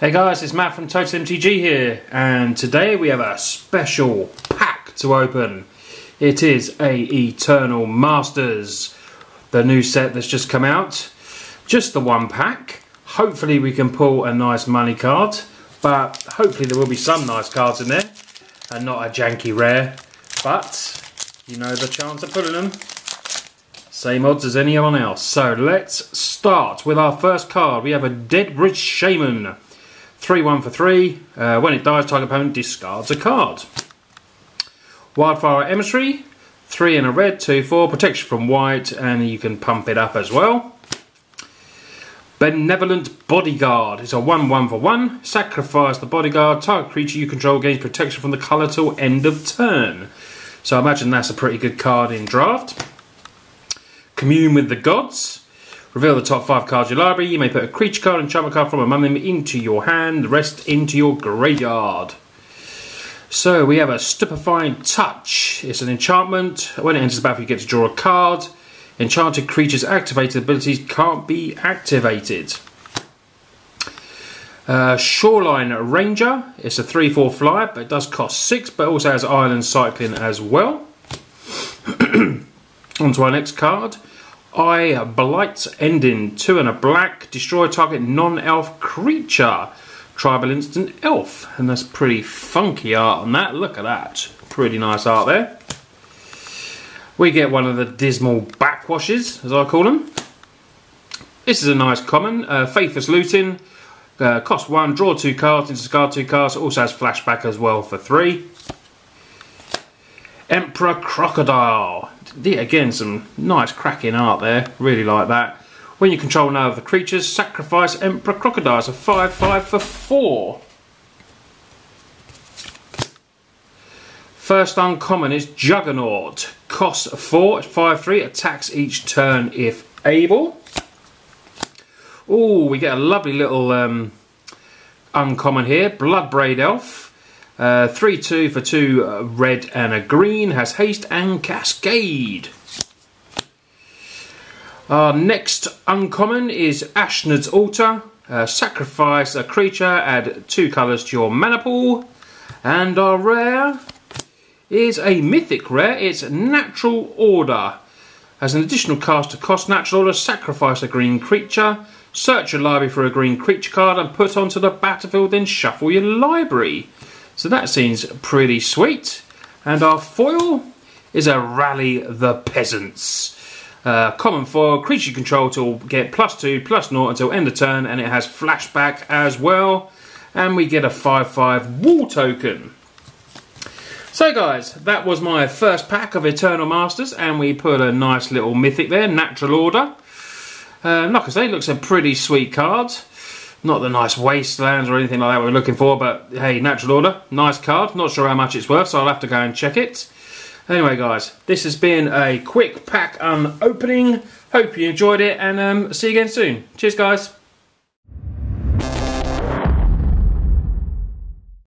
Hey guys, it's Matt from Total MTG here, and today we have a special pack to open. It is a Eternal Masters, the new set that's just come out. Just the one pack. Hopefully we can pull a nice money card, but hopefully there will be some nice cards in there, and not a janky rare, but you know the chance of pulling them. Same odds as anyone else. So let's start with our first card. We have a Dead Rich Shaman. 3-1 for 3. When it dies, target opponent discards a card. Wildfire Emissary. 3 and a red, 2-4. Protection from white, and you can pump it up as well. Benevolent Bodyguard. It's a 1-1 for 1. Sacrifice the bodyguard. Target creature you control gains protection from the colour till end of turn. So I imagine that's a pretty good card in draft. Commune with the Gods. Reveal the top 5 cards of your library. You may put a creature card and enchantment card from among them into your hand, the rest into your graveyard. So we have a Stupefying Touch. It's an enchantment. When it enters the battlefield, you get to draw a card. Enchanted creatures' activated abilities can't be activated. Shoreline Ranger. It's a 3-4 flyer, but it does cost 6, but also has island cycling as well. On to our next card. Elfblight Ending, 2 and a black, destroy target non-elf creature, tribal instant elf, and that's pretty funky art on that, look at that, pretty nice art there. We get one of the dismal backwashes, as I call them. This is a nice common, Faithless Looting, cost 1, draw 2 cards, discard 2 cards, also has flashback as well for 3. Emperor Crocodile. Again, some nice cracking art there. Really like that. When you control no other creatures, sacrifice Emperor Crocodile. So 5-5 for 4. First uncommon is Juggernaut. Costs 4, 5-3. Attacks each turn if able. Ooh, we get a lovely little uncommon here. Bloodbraid Elf. 3-2 for 2 red and a green, has haste and cascade. Our next uncommon is Ashnod's Altar. Sacrifice a creature, add 2 colours to your mana pool. And our rare is a Mythic Rare. It's Natural Order. As an additional cast to cost Natural Order, sacrifice a green creature. Search your library for a green creature card and put onto the battlefield, then shuffle your library. So that seems pretty sweet. And our foil is a Rally the Peasants. Common foil, creature you control to get +2, +0 until end of turn, and it has flashback as well. And we get a 5-5 wall token. So guys, that was my first pack of Eternal Masters, and we put a nice little mythic there, Natural Order. Like I say, it looks a pretty sweet card. Not the nice wastelands or anything like that we're looking for, but hey, Natural Order, nice card. Not sure how much it's worth, so I'll have to go and check it. Anyway, guys, this has been a quick pack unopening. Hope you enjoyed it, and see you again soon. Cheers, guys.